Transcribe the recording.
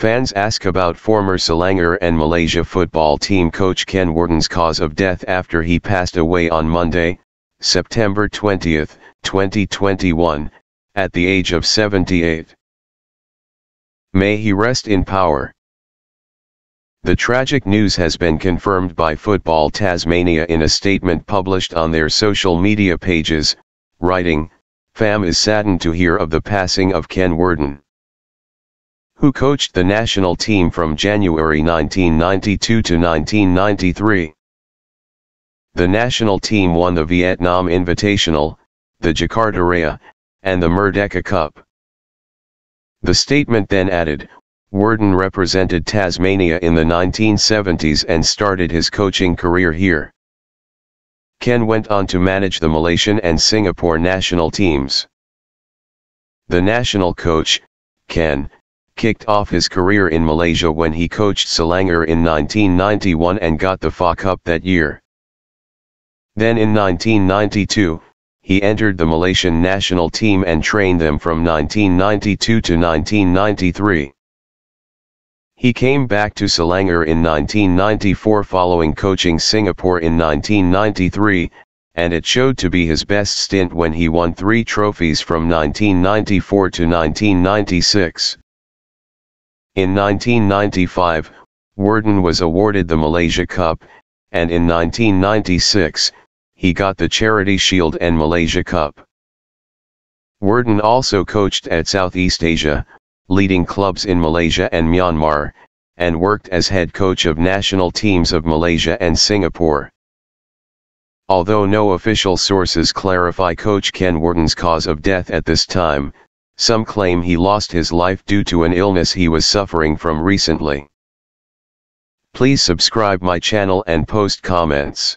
Fans ask about former Selangor and Malaysia football team coach Ken Worden's cause of death after he passed away on Monday, September 20, 2021, at the age of 78. May he rest in power. The tragic news has been confirmed by Football Tasmania in a statement published on their social media pages, writing, "FAM is saddened to hear of the passing of Ken Worden, who coached the national team from January 1992 to 1993. The national team won the Vietnam Invitational, the Jakarta Raya, and the Merdeka Cup." The statement then added, "Worden represented Tasmania in the 1970s and started his coaching career here. Ken went on to manage the Malaysian and Singapore national teams. The national coach, Ken, kicked off his career in Malaysia when he coached Selangor in 1991 and got the FA Cup that year. Then in 1992, he entered the Malaysian national team and trained them from 1992 to 1993. He came back to Selangor in 1994 following coaching Singapore in 1993, and it showed to be his best stint when he won 3 trophies from 1994 to 1996. In 1995, Worden was awarded the Malaysia Cup, and in 1996, he got the Charity Shield and Malaysia Cup." Worden also coached at Southeast Asia, leading clubs in Malaysia and Myanmar, and worked as head coach of national teams of Malaysia and Singapore. Although no official sources clarify coach Ken Worden's cause of death at this time, some claim he lost his life due to an illness he was suffering from recently. Please subscribe my channel and post comments.